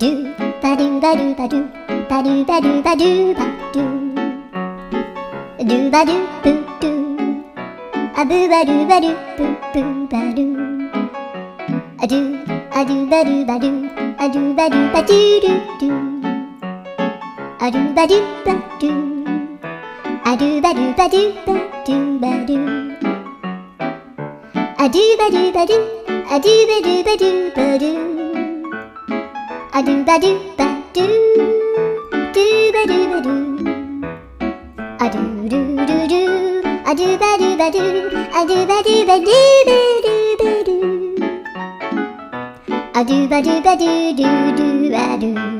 do ba do ba do ba do ba do ba do ba do ba do do ba do boo doo a boo ba do boo boo ba do a do ba do ba do a do ba do ba do do do a do ba do ba do a do ba do ba do ba do ba do a do ba do ba do a do ba do ba do ba do a do ba do ba do do ba do ba do a do do do do a do ba do ba do a do ba do ba do ba do ba do a do ba do ba do do do ba do.